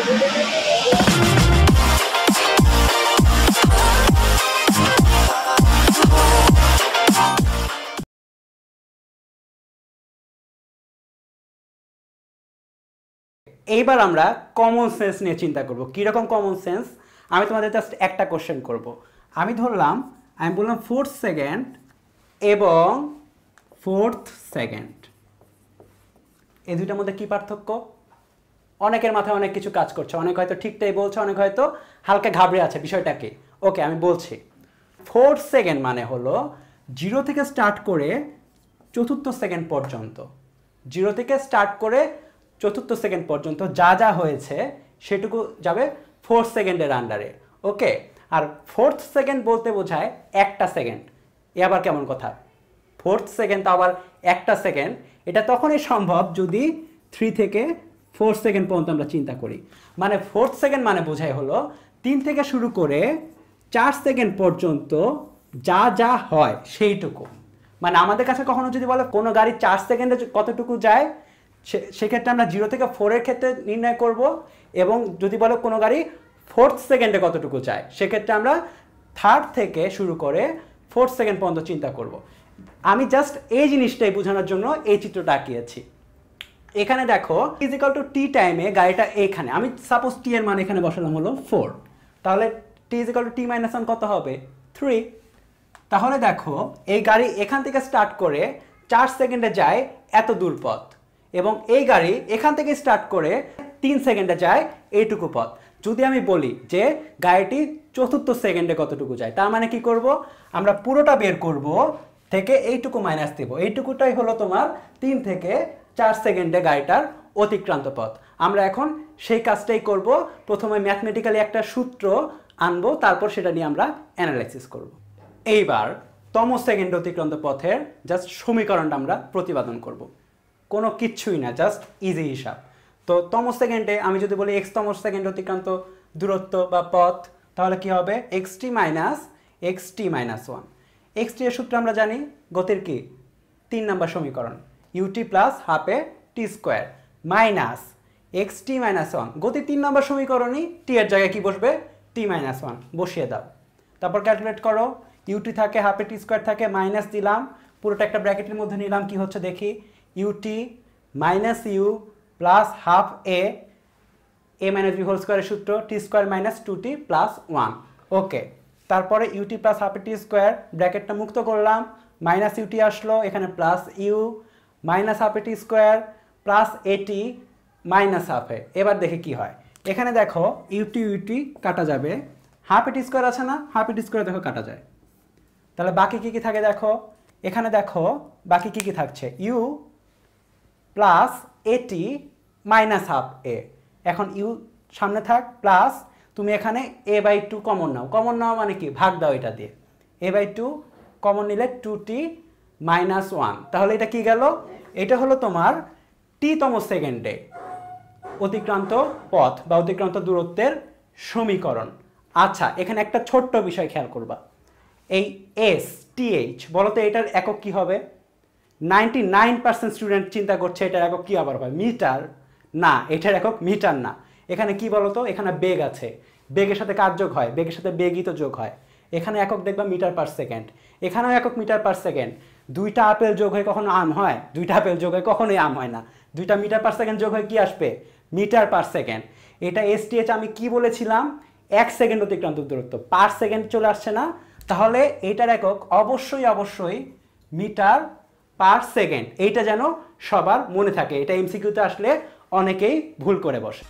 এইবার আমরা common sense নিয়ে চিন্তা করব। কিরকম কমন সেন্স? আমি তোমাদের জাস্ট একটা কোশ্চেন করব। আমি ধরলাম, আমি বললাম 4th সেকেন্ড এবং 4th সেকেন্ড, এই দুইটার মধ্যে কি পার্থক্য? অনেকের মাথায় অনেক কিছু কাজ করছে, অনেক হয়তো ঠিকটাই বলছে, অনেক হয়তো হালকা ঘাবড়ে আছে বিষয়টাকে। ওকে, আমি বলছি 4th সেকেন্ড মানে হলো 0 থেকে স্টার্ট করে চতুর্থ সেকেন্ড পর্যন্ত যা যা হয়েছে সেটুকু যাবে 4th সেকেন্ডের আন্ডারে। ওকে, আর 4th সেকেন্ড বলতে বোঝায় একটা সেকেন্ড। এ আবার কেমন কথা? 4th সেকেন্ড তো আবার একটা সেকেন্ড। এটা তখনই সম্ভব যদি 3 থেকে 4 সেকেন্ড পর্যন্ত আমরা চিন্তা করি। মানে 4th সেকেন্ড মানে বোঝায় হলো 3 থেকে শুরু করে 4 সেকেন্ড পর্যন্ত যা যা হয় সেইটুকু। মানে আমাদের কাছে কখনো যদি বলে কোনো গাড়ি 4 সেকেন্ডে কতটুকু যায়, সেক্ষেত্রে আমরা 0 থেকে 4-এর ক্ষেত্রে নির্ণয় করব। এবং যদি বলো কোনো গাড়ি 4th সেকেন্ডে কতটুকু চায়, সেক্ষেত্রে আমরা 3rd থেকে শুরু করে 4th সেকেন্ড পর্যন্ত চিন্তা করব। আমি জাস্ট এই জিনিসটাই বোঝানোর জন্য এই চিত্রটা আঁকিয়েছি। এখানে দেখো T=T টাইমে গাড়িটা এইখানে, আমি সাপোজ T এর মান এখানে বসালাম হলো 4, তাহলে T=T-1 কত হবে? 3। তাহলে দেখো এই গাড়ি এখান থেকে স্টার্ট করে 4 সেকেন্ডে যায় এত দূর পথ, এবং এই গাড়ি এখান থেকে স্টার্ট করে 3 সেকেন্ডে যায় এইটুকু পথ। যদি আমি বলি যে গাড়িটি 4th সেকেন্ডে কতটুকু যায়, তার মানে কি করব? আমরা পুরোটা বের করব, থেকে এইটুকু মাইনাস দেব। এইটুকুটাই হলো তোমার 3 থেকে 4 সেকেন্ডে গাড়িটার অতিক্রান্ত পথ। আমরা এখন সেই কাজটাই করব। প্রথমে ম্যাথমেটিক্যালি একটা সূত্র আনবো, তারপর সেটা নিয়ে আমরা অ্যানালাইসিস করব। এইবার তম সেকেন্ড অতিক্রান্ত পথের জাস্ট সমীকরণটা আমরা প্রতিপাদন করব, কোনো কিচ্ছুই না, জাস্ট ইজি হিসাব। তো তম সেকেন্ডে আমি যদি বলি x তম সেকেন্ড অতিক্রান্ত দূরত্ব বা পথ, তাহলে কি হবে? xt - xt - 1। xt এর সূত্র আমরা জানি, গতির কি 3 নম্বর সমীকরণ, ut + 1/2 t² মাইনাস xt - 1। গতির 3 নম্বর সমীকরণই t এর জায়গায় কি বসবে? t - 1 বসিয়ে দাও, তারপর ক্যালকুলেট করো। ut থাকে 1/2 t² থাকে, মাইনাস দিলাম, পুরোটা একটা ব্র্যাকেটের মধ্যে নিলাম, কি হচ্ছে দেখি, ut - u + 1/2 a - b² সূত্র, t² - 2t + 1। ওকে, তারপরে ut + 1/2 t² ব্র্যাকেটটা মুক্ত করলাম, মাইনাস ut আসলো, এখানে plus u minus ½ t² plus at minus ½ a। এবার দেখে কি হয়, এখানে দেখো ut কাটা যাবে, ½ t² আছে না, ½ t² দেখো কাটা যায়, তাহলে বাকি কি কি থাকে দেখো, এখানে দেখো বাকি কি কি থাকছে, u plus at minus ½ a। এখন u সামনে থাক, প্লাস তুমি এখানে a/2 কমন নাও। কমন নাও মানে কি? ভাগ দাও এটা দিয়ে। a/2 কমন নিলে 2t - 1, তাহলে এটা কি গেল? এটা হলো তোমার t তম সেকেন্ডে অতিক্রান্ত পথ বা অতিক্রান্ত দূরত্বের সমীকরণ। আচ্ছা, এখানে একটা ছোট্ট বিষয় খেয়াল করবা, এই STH বলতে এটার একক কি হবে? 99% স্টুডেন্ট চিন্তা করছে এটার একক কি আবার হয়? মিটার? না, এটার একক মিটার না। এখানে কি বলতো? এখানে বেগ আছে, বেগের সাথে কার যোগ হয়? বেগের সাথে বেগই তো যোগ হয়। এখানে একক দেখবা মিটার/সেকেন্ড, এখানেও একক মিটার/সেকেন্ড। দুইটা আপেল যোগ হয়ে কখনো আম হয়? দুইটা আপেল যোগ হয়ে কখনোই আম হয় না। দুইটা মিটার/সেকেন্ড যোগ হয়ে কি আসবে? মিটার/সেকেন্ড। এটা STH আমি কি বলেছিলাম? 1 সেকেন্ড অতিক্রান্ত দূরত্ব, /সেকেন্ড চলে আসছে না, তাহলে এটার একক অবশ্যই মিটার/সেকেন্ড। এইটা যেন সবার মনে থাকে, এটা MCQ তে আসলে অনেকেই ভুল করে বসে।